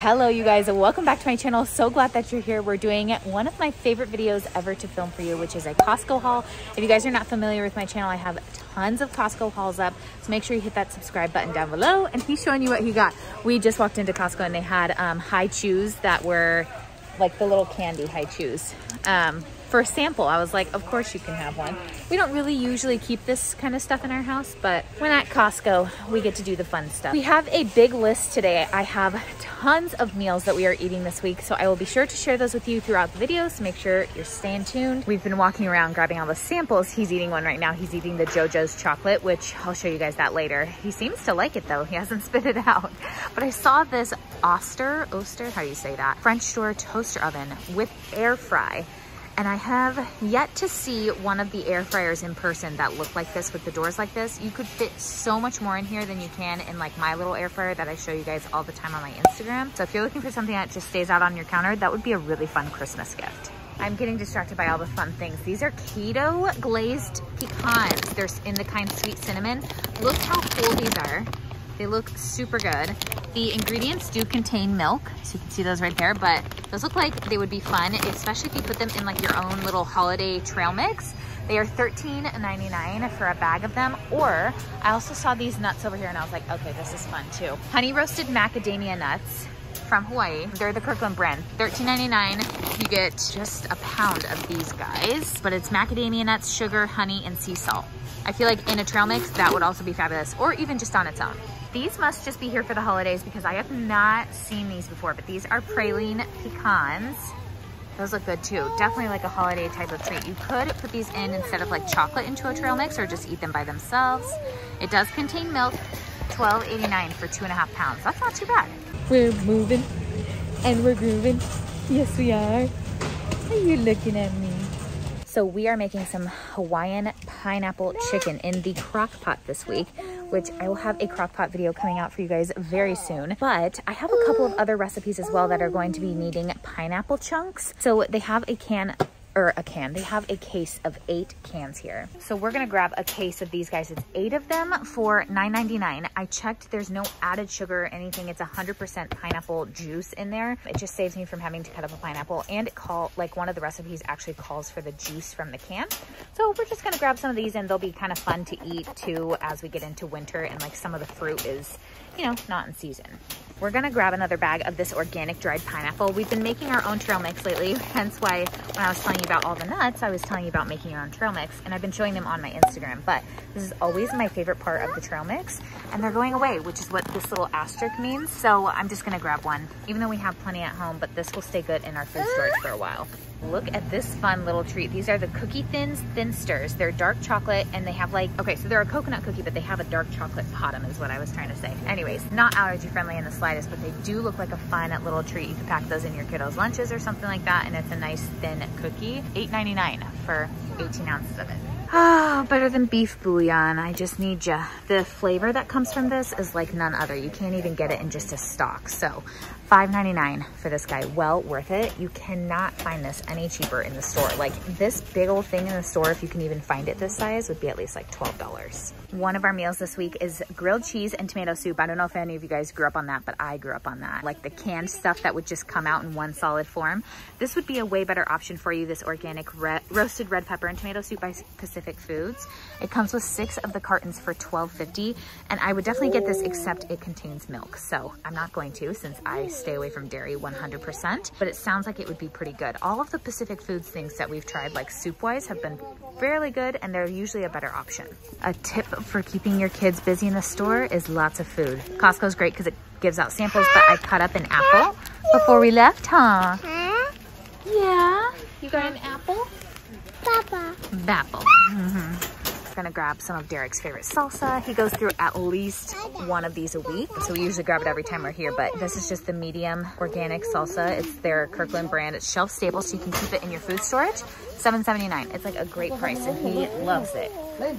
Hello you guys and welcome back to my channel. So glad that you're here. We're doing one of my favorite videos ever to film for you, which is a Costco haul. If you guys are not familiar with my channel, I have tons of Costco hauls up, so make sure you hit that subscribe button down below. And he's showing you what he got. We just walked into Costco and they had Hi-Chews that were like the little candy Hi-Chews for a sample. I was like, of course you can have one. We don't really usually keep this kind of stuff in our house, but when at Costco, we get to do the fun stuff. We have a big list today. I have tons of meals that we are eating this week, so I will be sure to share those with you throughout the video, so make sure you're staying tuned. We've been walking around grabbing all the samples. He's eating one right now. He's eating the JoJo's chocolate, which I'll show you guys that later. He seems to like it though. He hasn't spit it out. But I saw this Oster, how do you say that? French door toaster oven with air fry. And I have yet to see one of the air fryers in person that look like this with the doors like this. You could fit so much more in here than you can in like my little air fryer that I show you guys all the time on my Instagram. So if you're looking for something that just stays out on your counter, that would be a really fun Christmas gift. I'm getting distracted by all the fun things. These are keto glazed pecans. They're in the kind sweet cinnamon. Look how cool these are. They look super good. The ingredients do contain milk, so you can see those right there, but those look like they would be fun, especially if you put them in like your own little holiday trail mix. They are $13.99 for a bag of them, or I also saw these nuts over here and I was like, okay, this is fun too. Honey roasted macadamia nuts from Hawaii. They're the Kirkland brand. $13.99, you get just a pound of these guys, but it's macadamia nuts, sugar, honey, and sea salt. I feel like in a trail mix, that would also be fabulous, or even just on its own. These must just be here for the holidays because I have not seen these before, but these are praline pecans. Those look good too. Definitely like a holiday type of treat. You could put these in instead of like chocolate into a trail mix or just eat them by themselves. It does contain milk, $12.89 for 2.5 pounds. That's not too bad. We're moving and we're grooving. Yes, we are. How are you looking at me? So we are making some Hawaiian pineapple chicken in the crock pot this week, which I will have a crock pot video coming out for you guys very soon. But I have a couple of other recipes as well that are going to be needing pineapple chunks. So they have a case of 8 cans here. So we're gonna grab a case of these guys. It's 8 of them for $9.99. I checked, there's no added sugar or anything. It's 100% pineapple juice in there. It just saves me from having to cut up a pineapple, and one of the recipes actually calls for the juice from the can. So we're just gonna grab some of these and they'll be kind of fun to eat too as we get into winter and like some of the fruit is, you know, not in season. We're gonna grab another bag of this organic dried pineapple. We've been making our own trail mix lately, hence why when I was telling you about all the nuts, I was telling you about making your own trail mix, and I've been showing them on my Instagram, but this is always my favorite part of the trail mix, and they're going away, which is what this little asterisk means, so I'm just gonna grab one, even though we have plenty at home, but this will stay good in our food storage for a while. Look at this fun little treat. These are the Cookie Thins Thinsters. They're dark chocolate and they have like, okay, so they're a coconut cookie, but they have a dark chocolate bottom is what I was trying to say. Anyways, not allergy friendly in the slightest, but they do look like a fun little treat. You can pack those in your kiddos' lunches or something like that. And it's a nice thin cookie. $8.99 for 18 ounces of it. Oh, better than beef bouillon. I just need ya. The flavor that comes from this is like none other. You can't even get it in just a stock. So $5.99 for this guy. Well worth it. You cannot find this any cheaper in the store. Like this big old thing in the store, if you can even find it this size, would be at least like $12. One of our meals this week is grilled cheese and tomato soup. I don't know if any of you guys grew up on that, but I grew up on that. Like the canned stuff that would just come out in one solid form. This would be a way better option for you. This organic roasted red pepper and tomato soup by Pacific Foods. It comes with 6 of the cartons for $12.50, and I would definitely get this except it contains milk. So I'm not going to, since I stay away from dairy 100%, but it sounds like it would be pretty good. All of the Pacific Foods things that we've tried, like soup-wise, have been fairly good, and they're usually a better option. A tip for keeping your kids busy in the store is lots of food. Costco's great because it gives out samples, but I cut up an apple before we left, huh? Yeah? You got an apple? Bapple. Gonna grab some of Derek's favorite salsa. He goes through at least one of these a week, so we usually grab it every time we're here, but this is just the medium organic salsa. It's their Kirkland brand. It's shelf stable, so you can keep it in your food storage. $7.79. It's like a great price, and he loves it.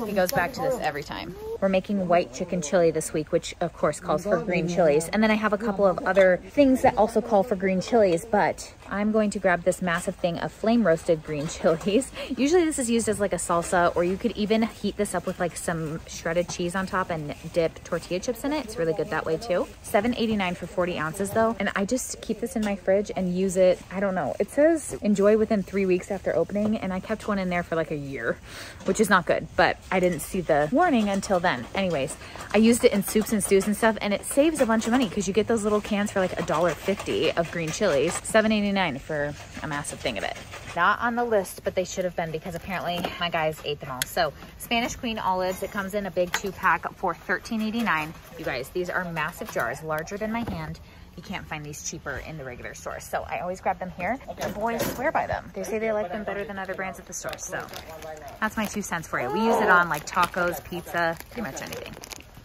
He goes back to this every time. We're making white chicken chili this week, which of course calls for green chilies. And then I have a couple of other things that also call for green chilies, but I'm going to grab this massive thing of flame roasted green chilies. Usually this is used as like a salsa, or you could even heat this up with like some shredded cheese on top and dip tortilla chips in it. It's really good that way too. $7.89 for 40 ounces though. And I just keep this in my fridge and use it. I don't know. It says enjoy within 3 weeks after opening. And I kept one in there for like a year, which is not good, but I didn't see the warning until then. Anyways, I used it in soups and stews and stuff, and it saves a bunch of money because you get those little cans for like $1.50 of green chilies. $7.89 for a massive thing of it. Not on the list, but they should have been because apparently my guys ate them all. So Spanish Queen olives, it comes in a big 2-pack for $13.89. You guys, these are massive jars, larger than my hand. You can't find these cheaper in the regular store. So I always grab them here. The boys swear by them. They say they like them better than other brands at the store. So that's my 2 cents for you. We use it on like tacos, pizza, pretty much anything.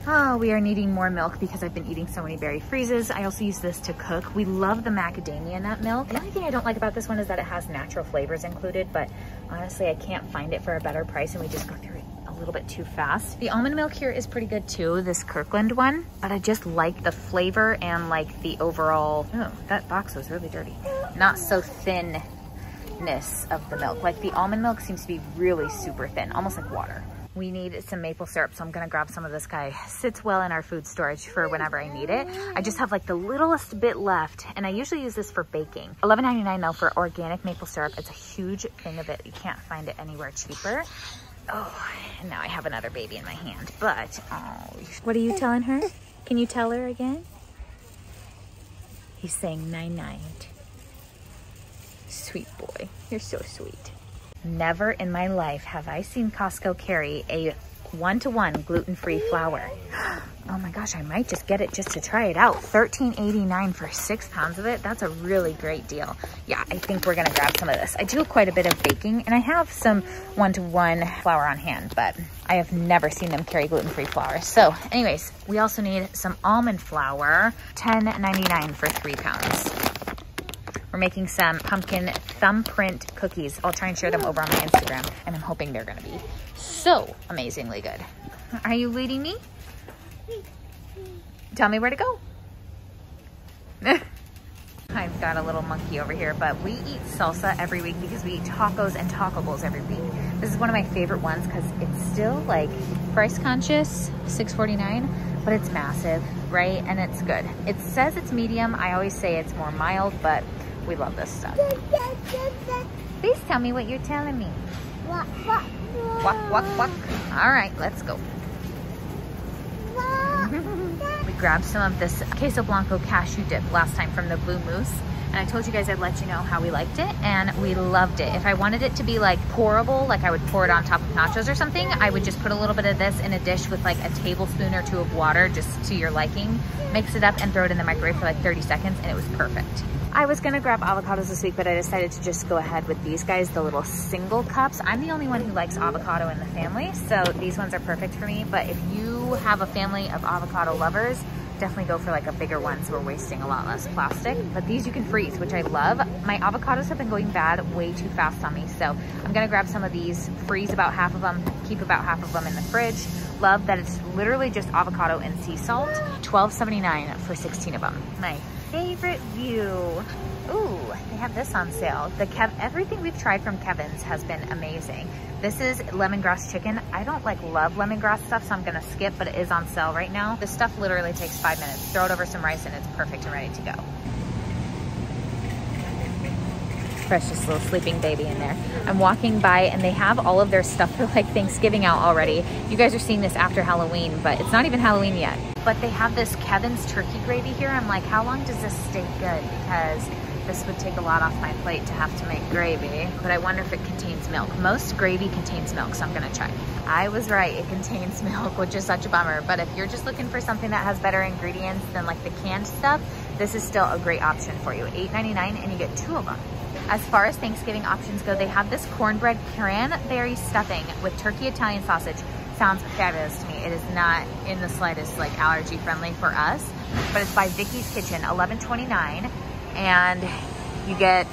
Oh, we are needing more milk because I've been eating so many berry freezes. I also use this to cook. We love the macadamia nut milk. The only thing I don't like about this one is that it has natural flavors included, but honestly, I can't find it for a better price and we just go through it a little bit too fast. The almond milk here is pretty good too, this Kirkland one, but I just like the flavor and like the overall, oh, that box was really dirty. Not so thinness of the milk. Like the almond milk seems to be really super thin, almost like water. We need some maple syrup, so I'm gonna grab some of this guy. Sits well in our food storage for whenever I need it. I just have like the littlest bit left, and I usually use this for baking. $11.99 though for organic maple syrup. It's a huge thing of it. You can't find it anywhere cheaper. Oh, and now I have another baby in my hand, but, oh. What are you telling her? Can you tell her again? He's saying night-night. Sweet boy, you're so sweet. Never in my life have I seen Costco carry a one-to-one gluten-free flour. Oh my gosh, I might just get it just to try it out. $13.89 for 6 pounds of it. That's a really great deal. Yeah, I think we're gonna grab some of this. I do quite a bit of baking and I have some one-to-one flour on hand, but I have never seen them carry gluten-free flour. So anyways, we also need some almond flour, $10.99 for 3 pounds. We're making some pumpkin thumbprint cookies. I'll try and share them over on my Instagram and I'm hoping they're gonna be so amazingly good. Are you leading me? Tell me where to go. I've got a little monkey over here, but we eat salsa every week because we eat tacos and taco bowls every week. This is one of my favorite ones because it's still like price conscious, $6.49, but it's massive, right? And it's good. It says it's medium. I always say it's more mild, but we love this stuff. Please tell me what you're telling me. Walk, walk, walk. Walk, walk, walk. All right, let's go. We grabbed some of this queso blanco cashew dip last time from the Blue Moose, and I told you guys I'd let you know how we liked it, and we loved it. If I wanted it to be like pourable, like I would pour it on top of nachos or something, I would just put a little bit of this in a dish with like a tablespoon or two of water just to your liking, mix it up and throw it in the microwave for like 30 seconds and it was perfect. I was gonna grab avocados this week, but I decided to just go ahead with these guys, the little single cups. I'm the only one who likes avocado in the family, so these ones are perfect for me, but if you have a family of avocado lovers, definitely go for like a bigger one so we're wasting a lot less plastic. But these you can freeze, which I love. My avocados have been going bad way too fast on me, so I'm gonna grab some of these, freeze about half of them, keep about half of them in the fridge. Love that it's literally just avocado and sea salt. $12.79 for 16 of them. My favorite view. Ooh, they have this on sale. Everything we've tried from Kevin's has been amazing. This is lemongrass chicken. I don't like love lemongrass stuff, so I'm gonna skip, but it is on sale right now. This stuff literally takes 5 minutes. Throw it over some rice and it's perfect and ready to go. Precious little sleeping baby in there. I'm walking by and they have all of their stuff for like Thanksgiving out already. You guys are seeing this after Halloween, but it's not even Halloween yet. But they have this Kevin's turkey gravy here. I'm like, how long does this stay good? Because this would take a lot off my plate to have to make gravy, but I wonder if it contains milk. Most gravy contains milk, so I'm gonna check. I was right, it contains milk, which is such a bummer, but if you're just looking for something that has better ingredients than like the canned stuff, this is still a great option for you. $8.99 and you get 2 of them. As far as Thanksgiving options go, they have this cornbread cranberry stuffing with turkey Italian sausage. Sounds fabulous to me. It is not in the slightest like allergy friendly for us, but it's by Vicky's Kitchen, $11.29. And you get,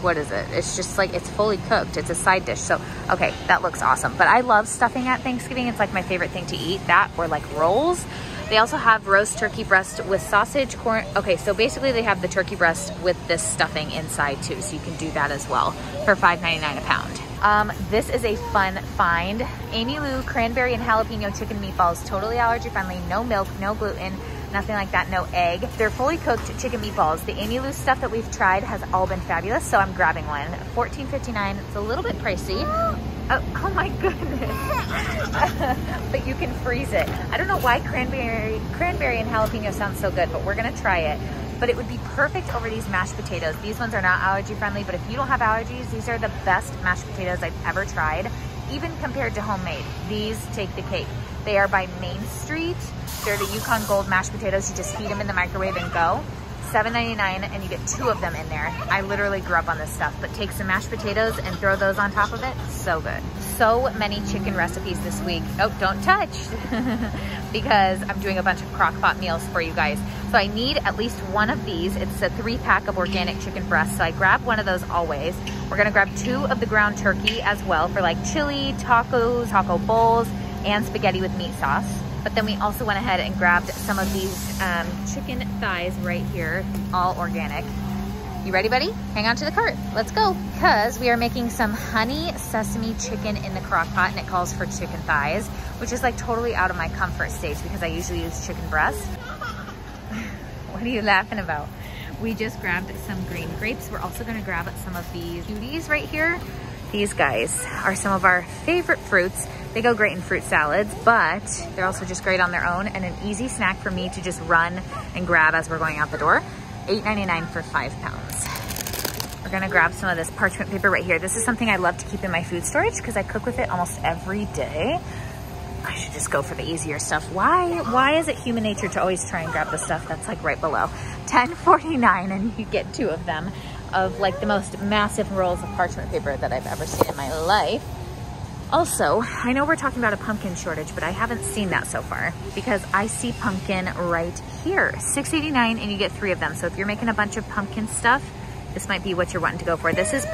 what is it? It's just like, it's fully cooked. It's a side dish. So, okay, that looks awesome. But I love stuffing at Thanksgiving. It's like my favorite thing to eat, that or like rolls. They also have roast turkey breast with sausage, corn. Okay, so basically they have the turkey breast with this stuffing inside too. So you can do that as well for $5.99 a pound. This is a fun find. Amy Lou cranberry and jalapeno chicken meatballs, totally allergy friendly, no milk, no gluten, nothing like that, no egg. They're fully cooked chicken meatballs. The Amy Lou stuff that we've tried has all been fabulous, so I'm grabbing one. $14.59, it's a little bit pricey. Oh my goodness. But you can freeze it. I don't know why cranberry and jalapeno sounds so good, but we're gonna try it. But it would be perfect over these mashed potatoes. These ones are not allergy friendly, but if you don't have allergies, these are the best mashed potatoes I've ever tried. Even compared to homemade, these take the cake. They are by Main Street. They're the Yukon Gold mashed potatoes. You just heat them in the microwave and go. $7.99 and you get two of them in there. I literally grew up on this stuff, but take some mashed potatoes and throw those on top of it. So good. So many chicken recipes this week. Oh, don't touch. Because I'm doing a bunch of crock pot meals for you guys. So I need at least one of these. It's a 3-pack of organic chicken breasts. So I grab one of those always. We're gonna grab 2 of the ground turkey as well for like chili, tacos, taco bowls, and spaghetti with meat sauce. But then we also went ahead and grabbed some of these chicken thighs right here, all organic. You ready, buddy? Hang on to the cart. Let's go. Because we are making some honey sesame chicken in the crock pot, and it calls for chicken thighs, which is like totally out of my comfort stage because I usually use chicken breast. What are you laughing about? We just grabbed some green grapes. We're also gonna grab some of these cuties right here. These guys are some of our favorite fruits. They go great in fruit salads, but they're also just great on their own and an easy snack for me to just run and grab as we're going out the door. $8.99 for 5 pounds. We're gonna grab some of this parchment paper right here. This is something I love to keep in my food storage because I cook with it almost every day. I should just go for the easier stuff. Why is it human nature to always try and grab the stuff that's like right below? $10.49 and you get 2 of them of like the most massive rolls of parchment paper that I've ever seen in my life. Also, I know we're talking about a pumpkin shortage, but I haven't seen that so far because I see pumpkin right here. $6.89 and you get 3 of them. So if you're making a bunch of pumpkin stuff, this might be what you're wanting to go for. This is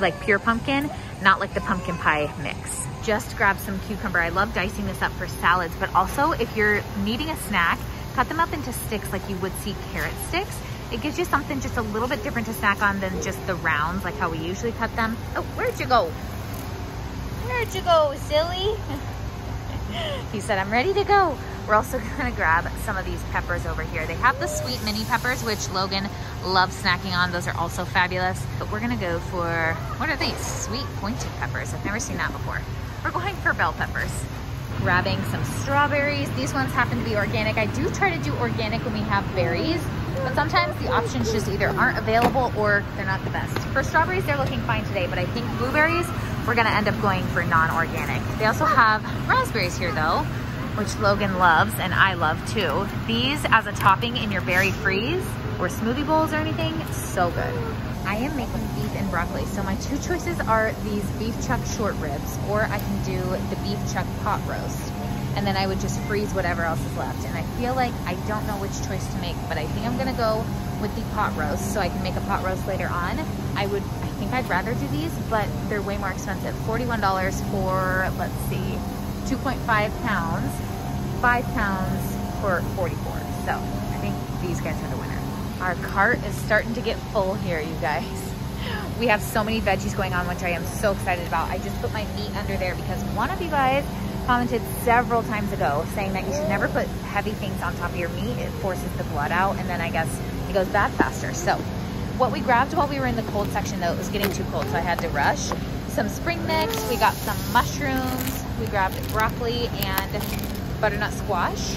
like pure pumpkin, not like the pumpkin pie mix. Just grab some cucumber. I love dicing this up for salads, but also if you're needing a snack, cut them up into sticks like you would see carrot sticks. It gives you something just a little bit different to snack on than just the rounds, like how we usually cut them. Oh, where'd you go? Where'd you go, silly? He said, I'm ready to go. We're also gonna grab some of these peppers over here. They have the sweet mini peppers, which Logan loves snacking on. Those are also fabulous. But we're gonna go for, what are these? Sweet pointed peppers. I've never seen that before. We're going for bell peppers. Grabbing some strawberries. These ones happen to be organic. I do try to do organic when we have berries, but sometimes the options just either aren't available or they're not the best. For strawberries, they're looking fine today, but I think blueberries, we're gonna end up going for non-organic. They also have raspberries here though, which Logan loves and I love too. These as a topping in your berry freeze or smoothie bowls or anything, so good. I am making beef and broccoli. So my 2 choices are these beef chuck short ribs, or I can do the beef chuck pot roast. And then I would just freeze whatever else is left. And I feel like I don't know which choice to make, but I think I'm gonna go with the pot roast so I can make a pot roast later on. I think I'd rather do these, but they're way more expensive. $41 for, let's see, 2.5 pounds, 5 pounds for 44. So I think these guys are the winner. Our cart is starting to get full here, you guys. We have so many veggies going on, which I am so excited about. I just put my meat under there because one of you guys commented several times ago saying that you should never put heavy things on top of your meat. It forces the blood out and then I guess it goes bad faster. So what we grabbed while we were in the cold section though, it was getting too cold so I had to rush. Some spring mix, we got some mushrooms, we grabbed broccoli and butternut squash.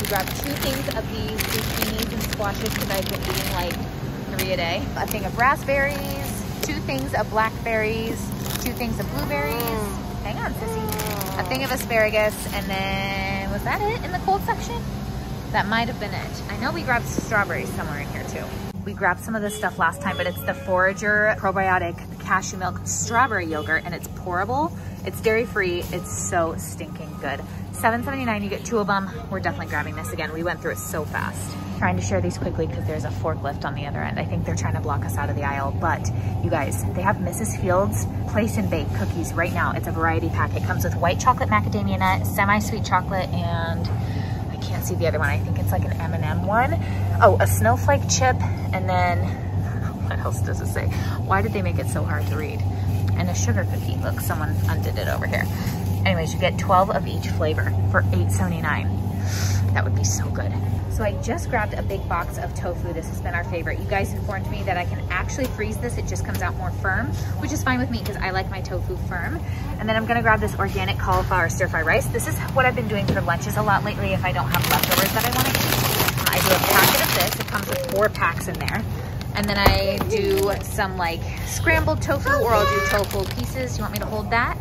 We grabbed 2 things of these zucchinis and squashes because I've been eating like 3 a day. A thing of raspberries, 2 things of blackberries, 2 things of blueberries. Hang on, sissy. A thing of asparagus, and then was that it in the cold section? That might have been it. I know we grabbed strawberries somewhere in here too. We grabbed some of this stuff last time, but it's the Forager probiotic cashew milk strawberry yogurt, and it's pourable. It's dairy-free. It's so stinking good. $7.79, you get 2 of them. We're definitely grabbing this again. We went through it so fast. trying to share these quickly because there's a forklift on the other end. I think they're trying to block us out of the aisle, but you guys, they have Mrs. Fields Place and Bake cookies right now. It's a variety pack. It comes with white chocolate macadamia nut, semi-sweet chocolate, and I can't see the other one. I think it's like an M&M one. Oh, a snowflake chip, and then what else does it say? Why did they make it so hard to read? And a sugar cookie. Look, someone undid it over here. Anyways, you get 12 of each flavor for $8.79. That would be so good. So I just grabbed a big box of tofu. This has been our favorite. You guys informed me that I can actually freeze this. It just comes out more firm, which is fine with me because I like my tofu firm. And then I'm gonna grab this organic cauliflower stir-fry rice. This is what I've been doing for lunches a lot lately if I don't have leftovers that I wanna eat. I do a packet of this. It comes with 4 packs in there. And then I do some like scrambled tofu, or I'll do tofu pieces. You want me to hold that?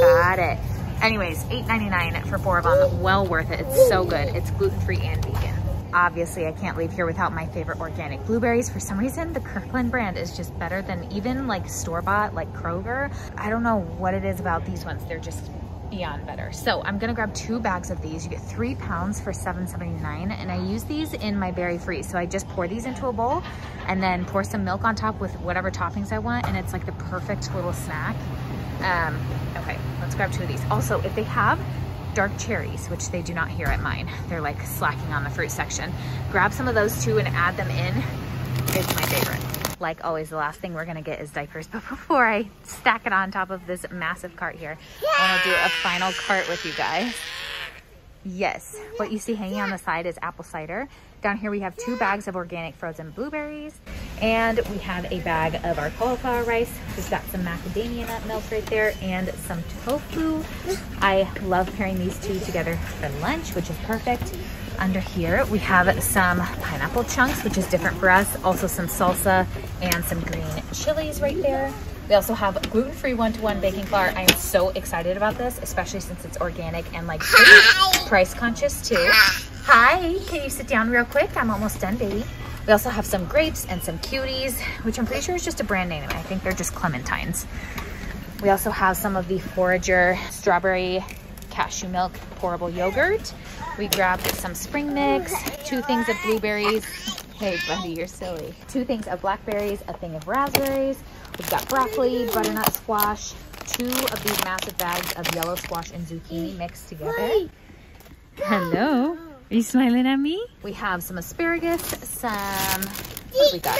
Got it. Anyways, $8.99 for 4 of them. Well worth it. It's so good. It's gluten-free and vegan. Obviously, I can't leave here without my favorite organic blueberries. For some reason, the Kirkland brand is just better than even like store-bought, like Kroger. I don't know what it is about these ones. They're just beyond better. So I'm gonna grab 2 bags of these. You get 3 pounds for $7.79, and I use these in my berry freeze. So I just pour these into a bowl and then pour some milk on top with whatever toppings I want, and it's like the perfect little snack. Okay, let's grab 2 of these. Also, if they have dark cherries, which they do not here at mine, they're like slacking on the fruit section, grab some of those too and add them in. It's my favorite. Like always, the last thing we're gonna get is diapers, but before I stack it on top of this massive cart here, I wanna do a final cart with you guys. Yes, what you see hanging on the side is apple cider. Down here we have 2 bags of organic frozen blueberries, and we have a bag of our cauliflower rice. We've got some macadamia nut milk right there and some tofu. I love pairing these 2 together for lunch, which is perfect. Under here we have some pineapple chunks, which is different for us, also some salsa and some green chilies right there. We also have gluten-free 1:1 baking flour. I am so excited about this, especially since it's organic and like pretty price conscious too. Hi, can you sit down real quick? I'm almost done, baby. We also have some grapes and some Cuties, which I'm pretty sure is just a brand name. I think they're just clementines. We also have some of the Forager strawberry cashew milk pourable yogurt. We grabbed some spring mix, 2 things of blueberries. Hey buddy, you're silly. 2 things of blackberries, a thing of raspberries. We've got broccoli, butternut squash, 2 of these massive bags of yellow squash and zucchini mixed together. Hello, are you smiling at me? We have some asparagus, some, what do we got?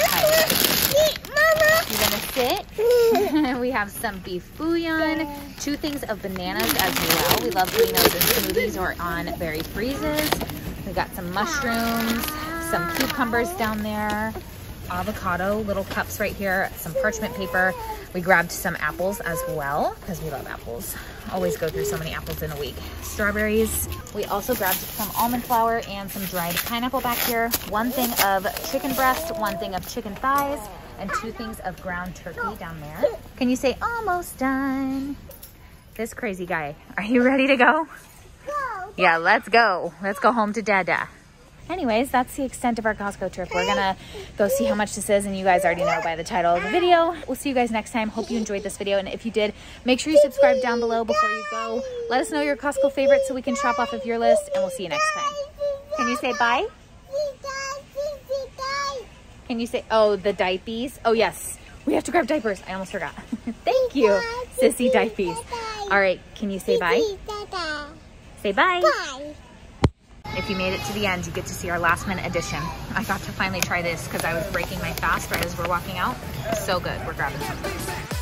You're gonna sit? We have some beef bouillon, 2 things of bananas as well. We love putting those in smoothies or on berry freezes. We got some mushrooms, some cucumbers down there, avocado little cups right here, some parchment paper. We grabbed some apples as well because we love apples. Always go through so many apples in a week. Strawberries. We also grabbed some almond flour and some dried pineapple back here. 1 thing of chicken breast, 1 thing of chicken thighs, and 2 things of ground turkey down there. Can you say almost done? This crazy guy. Are you ready to go? Yeah, let's go. Let's go home to Dada. Anyways, that's the extent of our Costco trip. We're gonna go see how much this is, and you guys already know by the title of the video. We'll see you guys next time. Hope you enjoyed this video, and if you did, make sure you subscribe down below before you go. Let us know your Costco favorites so we can shop off of your list, and we'll see you next time. Can you say bye? Can you say, oh, the diapies? Oh, yes. We have to grab diapers. I almost forgot. Thank you, Sissy Diapies. All right, can you say bye? Say bye. Bye. If you made it to the end, you get to see our last minute edition. I got to finally try this because I was breaking my fast right as we're walking out. So good. We're grabbing something.